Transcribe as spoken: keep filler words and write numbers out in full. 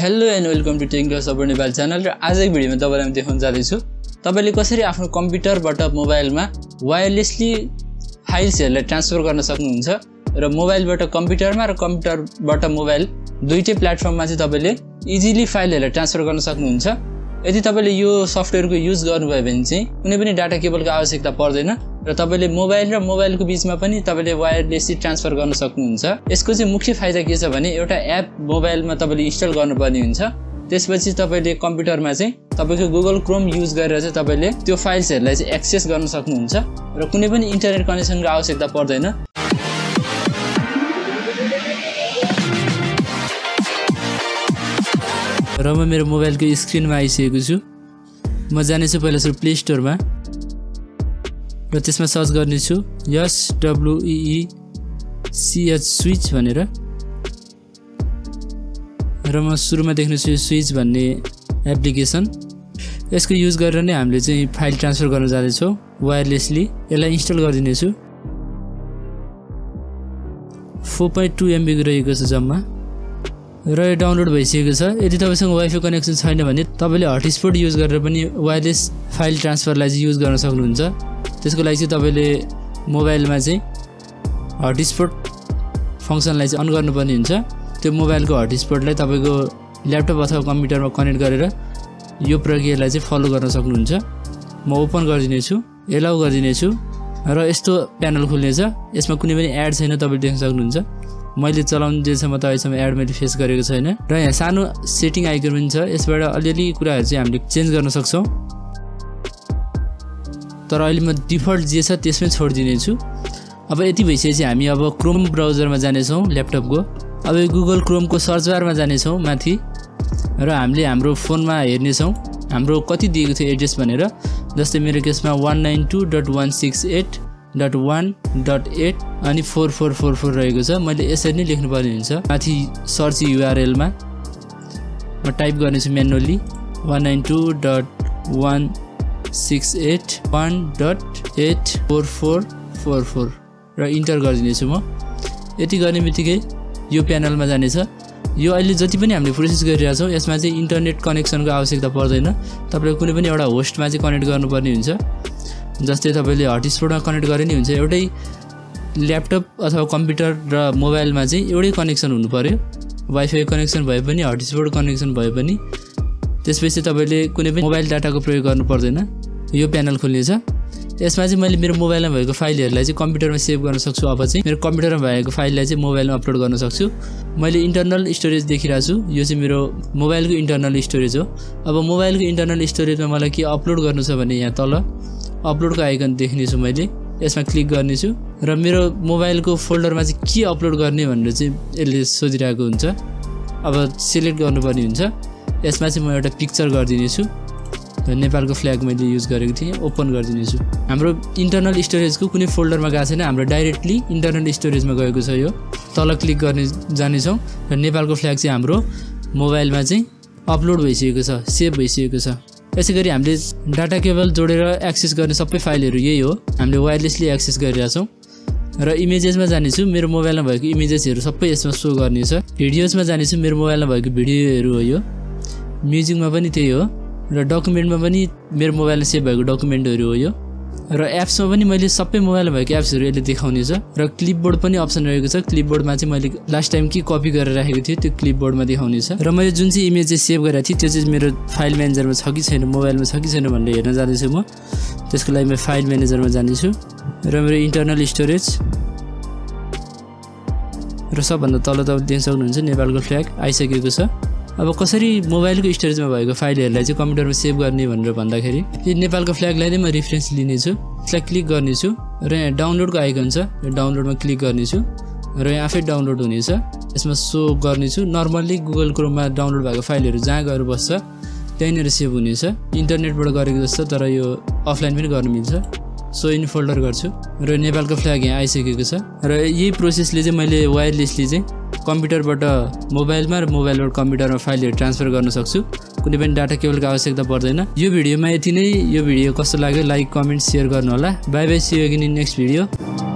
Hello and welcome to Technical Support Nepal Channel. As a video, I am going to show you how to computer or mobile wirelessly files transfer from mobile to computer or computer to mobile. Two platforms easily file transfer. If you use this software, you can use data cable to र तपाईले mobile र मोबाइलको बीचमा पनि तपाईले wirelessly transfer गर्न सक्नुहुन्छ। यसको चाहिँ मुख्य फाइदा के छ भने एउटा एप मोबाइलमा तपाईले इन्स्टल गर्नुपर्ने हुन्छ। त्यसपछि तपाईले कम्प्युटरमा चाहिँ तपाईको Google Chrome युज गरेर चाहिँ तपाईले त्यो फाइल्सहरुलाई चाहिँ एक्सेस गर्न सक्नुहुन्छ र कुनै पनि इन्टरनेट कनेक्सनको आवश्यकता पर्दैन। र म मेरो मोबाइलको स्क्रिनमा आइसकेको छु। म जानेछु पहिला सुरु प्ले स्टोरमा र त्यसमा सर्च गर्ने छु यस W E E C H switch भनेर र म सुरुमा देख्न छु switch भन्ने एप्लिकेसन यसको युज गरेर नै हामीले चाहिँ फाइल ट्रान्सफर गर्न जाँदै छौ वायरलेसली यसलाई इन्स्टल गरिदिने छु four point two M B रहेको छ जम्मा र यो डाउनलोड भइसकेको छ यदि तपाईसँग वाइफाई कनेक्सन छैन भने तपाईले हटस्पट युज गरेर पनि वायरलेस फाइल ट्रान्सफरलाई चाहिँ युज गर्न सक्नुहुन्छ त्यसको लागि चाहिँ तपाईले मोबाइलमा चाहिँ हटस्पट फंक्सनलाई चाहिँ अन गर्नुपर्ने हुन्छ त्यो मोबाइलको हटस्पटलाई तपाईको ल्यापटप अथवा कम्प्युटरमा कनेक्ट गरेर यो प्रक्रियालाई चाहिँ फलो गर्न सक्नुहुन्छ म ओपन गरिदिने छु एलाउ गरिदिने छु र यस्तो प्यानल खुल्नेछ यसमा कुनै पनि एड छैन तपाईले देख्न सक्नुहुन्छ मैले चलाउन दिएसम्म त अहिलेसम्म एड मैले फेस गरेको छैन र यहाँ सानो सेटिङ आइकन पनि छ यसबाट अलिअलि कुराहरु चाहिँ हामीले चेन्ज गर्न सक्छौं तर अहिले म डिफल्ट जे छ त्यसमै छोड्दिने छु अब यति भइसकेपछि हामी अब क्रोम ब्राउजरमा जाने छौं ल्यापटपको अब यो गुगल क्रोमको सर्च बारमा जाने छौं माथि र हामीले हाम्रो फोनमा हेर्ने छौं हाम्रो कति दिएको थियो एड्रेस भनेर जस्तै मेरो केसमा one nine two dot one six eight dot one dot eight अनि four four four four रहेको छ मैले यसरी नै लेख्नु पर्ने हुन्छ माथि सर्च युआरएल मा म टाइप गर्ने छु manually one nine two dot one six eight one dot eight four four four four र इन्टर गरिदिने छु म यति गर्ने बित्तिकै यो प्यानलमा जाने छ यो अहिले जति पनि हामीले प्रोसेस गरिरहेका छौं यसमा चाहिँ इन्टरनेट कनेक्सनको आवश्यकता पर्दैन तपाईले कुनै पनि एउटा होस्टमा चाहिँ कनेक्ट गर्नुपर्ने हुन्छ जस्तै तपाईले हटस्पटमा कनेक्ट गरे नि हुन्छ एउटै ल्यापटप अथवा कम्प्युटर र मोबाइलमा चाहिँ एउटै कनेक्सन हुनुपर्यो वाइफाई कनेक्सन भए पनि हटस्पट कनेक्सन भए पनि त्यसपछि तपाईले कुनै पनि मोबाइल डाटाको प्रयोग गर्नु पर्दैन यो प्यानल खुल्नेछ यसमा चाहिँ मैले मेरो मोबाइलमा भएको फाइलहरुलाई चाहिँ कम्प्युटरमा सेभ गर्न सक्छु अब चाहिँ मेरो कम्प्युटरमा भएको फाइललाई चाहिँ मोबाइलमा अपलोड गर्न सक्छु मैले इन्टर्नल स्टोरेज देखिरहेको छु यो चाहिँ मेरो मोबाइलको इन्टर्नल स्टोरेज हो अब मोबाइलको इन्टर्नल स्टोरेजमा मलाई के अपलोड गर्नु छ भने यहाँ तल अपलोडको आइकन देख्ने छु मैले यसमा क्लिक गर्ने छु र मेरो मोबाइलको फोल्डरमा चाहिँ के अपलोड गर्ने भनेर चाहिँ यसले सोधिरहेको हुन्छ अब सिलेक्ट गर्नुपर्ने हुन्छ यसमा चाहिँ म एउटा पिक्चर गर्दिने छु नेपालको फ्ल्याग मैले युज गरेको थिएँ ओपन गर्दिने छु हाम्रो इन्टर्नल स्टोरेजको कुनै फोल्डरमा गएको छैन हाम्रो डाइरेक्टली इन्टर्नल स्टोरेजमा गएको छ यो तल क्लिक गर्ने जाने छौं र नेपालको फ्ल्याग चाहिँ हाम्रो मोबाइलमा चाहिँ अपलोड भइसकेको छ सेभ भइसकेको छ यसैगरी हामीले डाटा केबल जोडेर एक्सेस गर्ने सबै फाइलहरु यही हो हामीले वायरलेसली एक्सेस गरिरहेका छौं र इमेजेसमा जाने छु मेरो मोबाइलमा भएको इमेजेसहरु सबै यसमा शो गर्ने छ भिडियोजमा जाने छु मेरो मोबाइलमा भएको भिडियोहरु हो यो म्युजिकमा पनि त्यही हो र डकुमेन्टमा पनि मेरो मोबाइलमा सेभ भएको डकुमेन्टहरु हो यो र एप्समा पनि मैले सबै मोबाइलमा भएको एप्सहरु यसले देखाउने छ र क्लिपबोर्ड पनि अप्सन रहेको छ क्लिपबोर्डमा चाहिँ मैले लास्ट टाइम के कपी गरेर राखेको थिएँ त्यो क्लिपबोर्डमा देखाउने छ र मैले जुन चाहिँ इमेज चाहिँ सेभ गरेको थिएँ त्यो चाहिँ मेरो फाइल म्यानेजरमा छ कि छैन मोबाइलमा छ कि छैन भनेर हेर्न जाँदै छु म त्यसको लागि म फाइल म्यानेजरमा जाने छु र मेरो इन्टर्नल स्टोरेज र सबभन्दा तल त देख्न सक्नुहुन्छ नेपालको फ्ल्याग आइसकेको छ अब कसरी मोबाइलको स्टोरेजमा भएको फाइलहरुलाई चाहिँ कम्प्युटरमा सेभ गर्ने भनेर भन्दाखेरि यो नेपालको फ्ल्यागलाई नै म रेफरेन्स लिने छु त्यसलाई क्लिक गर्ने छु र यहाँ डाउनलोडको आइकन छ यो डाउनलोडमा क्लिक गर्ने छु र यहाँ आफै डाउनलोड हुनेछ यसमा सो गर्ने छु नर्मल्ली गुगल क्रोममा डाउनलोड भएको फाइलहरु जहाँ गएर बस्छ त्यहीँनेर सेभ हुनेछ इन्टरनेटबाट गरेको जस्तो तर यो अफलाइन पनि गर्न मिल्छ सो इन फोल्डर गर्छु र नेपालको फ्ल्याग यहाँ आइसकेको छ र यही प्रोसेसले चाहिँ मैले वायरलेसली चाहिँ कम्प्युटरबाट मोबाइलमा र मोबाइलबाट कम्प्युटरमा फाइलहरु ट्रान्सफर गर्न सक्छु कुनै पनि डाटा केबलको आवश्यकता पर्दैन यो भिडियोमा यति नै यो भिडियो कस्तो लाग्यो लाइक कमेन्ट शेयर गर्नु होला bye bye see you again in next video